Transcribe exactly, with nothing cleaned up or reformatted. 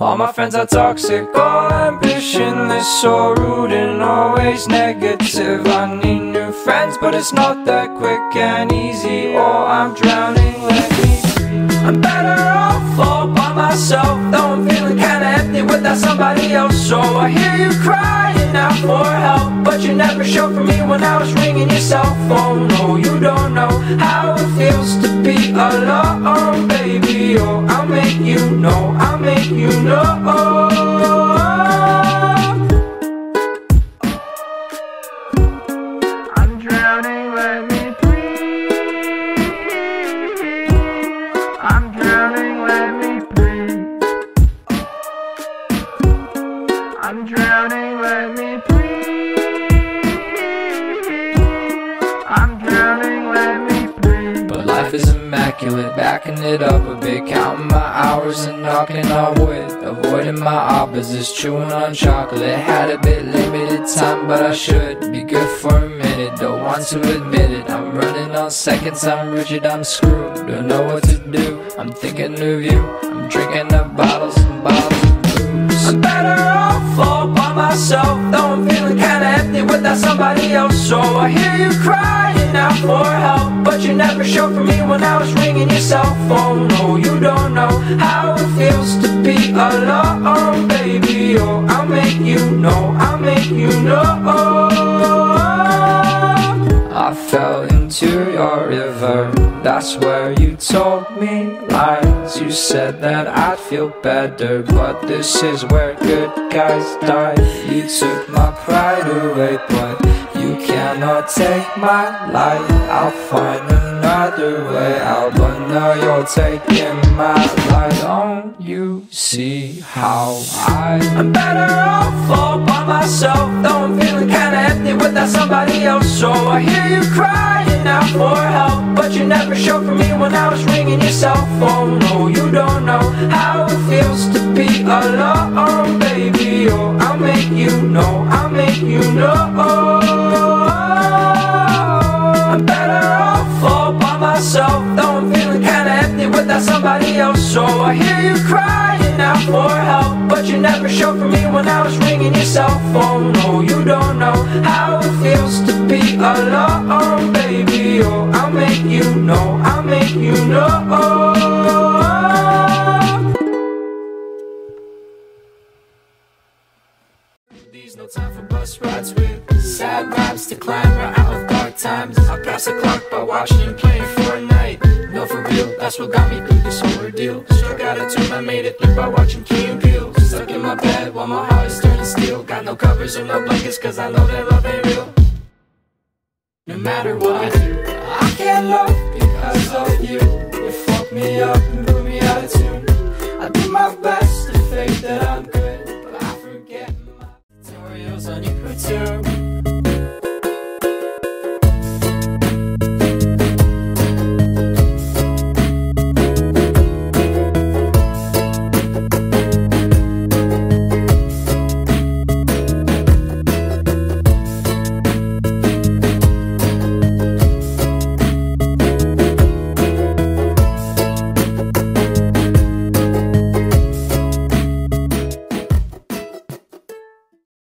All my friends are toxic, all ambitionless, so rude and always negative. I need new friends, but it's not that quick and easy, or I'm drowning. Let me I'm better off all by myself, though I'm feeling kinda empty without somebody else. So I hear you crying out for help, but you never showed for me when I was ringing your cell phone. No, you don't know how it feels to be alone, baby. Oh, I'll make you know, I'll make you know. I'm drowning, let me breathe. I'm drowning, let me breathe. But life is immaculate, backing it up a bit, counting my hours and knocking on wood, avoiding my opposites, chewing on chocolate. Had a bit limited time, but I should be good for a minute. Don't want to admit it, I'm running on seconds, I'm rigid, I'm screwed. Don't know what to do, I'm thinking of you. I'm drinking up bottles and bottles of booze. I'm better off all by myself, though I'm feeling kinda empty without somebody else. So I hear you crying out for help, but you never showed for me when I was ringing your cell phone. No, you don't know how it feels to be alone, baby. Oh, I'll make you know, I'll make you know. I fell into your river, that's where you told me lies. You said that I'd feel better, but this is where good guys die. You took my pride away, but you cannot take my life. I'll find another way out, but now you're taking my life. Don't you see how I I'm better off all by myself, though I'm feeling kinda empty without somebody else. So I hear you crying out for help, but you never showed for me when I was ringing your cell phone. No, you don't know how it feels to be alone, baby. Oh, I'll make you know, I'll make you know. I'm better off all by myself, though I'm feeling kinda empty without somebody else. So I hear you crying out for help, but you never showed for me when I was ringing your cell phone. No, you don't know how it feels to be alone, baby. Oh, I'll make you know, I'll make you know. There's no time for bus rides with sad rhymes to climb right out of dark times. I pass the clock by watching and playing Fortnite. No, for real, that's what got me through this whole ordeal. Struck out a tune, I made it through by watching Key and Peele. Stuck in my bed while my heart is turning steel. Got no covers or no blankets, cause I know that love ain't real. No matter what I do.